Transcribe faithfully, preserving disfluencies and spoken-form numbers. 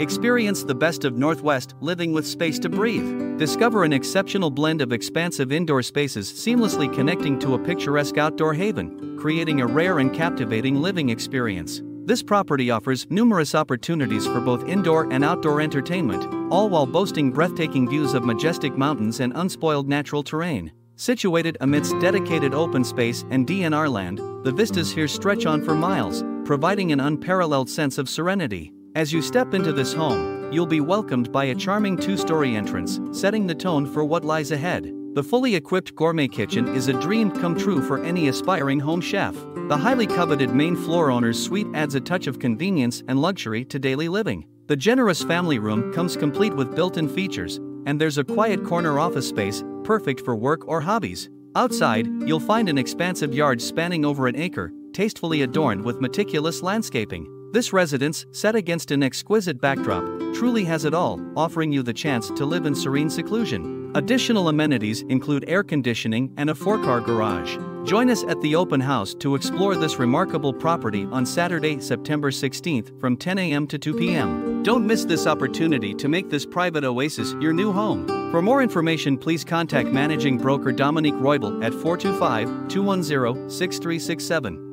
Experience the best of Northwest living with space to breathe. Discover an exceptional blend of expansive indoor spaces seamlessly connecting to a picturesque outdoor haven, creating a rare and captivating living experience. This property offers numerous opportunities for both indoor and outdoor entertainment, all while boasting breathtaking views of majestic mountains and unspoiled natural terrain. Situated amidst dedicated open space and D N R land, the vistas here stretch on for miles, providing an unparalleled sense of serenity. As you step into this home, you'll be welcomed by a charming two-story entrance, setting the tone for what lies ahead. The fully equipped gourmet kitchen is a dream come true for any aspiring home chef. The highly coveted main floor owner's suite adds a touch of convenience and luxury to daily living. The generous family room comes complete with built-in features, and there's a quiet corner office space, perfect for work or hobbies. Outside, you'll find an expansive yard spanning over an acre, tastefully adorned with meticulous landscaping. This residence, set against an exquisite backdrop, truly has it all, offering you the chance to live in serene seclusion. Additional amenities include air conditioning and a four-car garage. Join us at the open house to explore this remarkable property on Saturday, September sixteenth from ten a m to two p m Don't miss this opportunity to make this private oasis your new home. For more information, please contact Managing Broker Dominique Roybal at four two five, two one zero, six three six seven.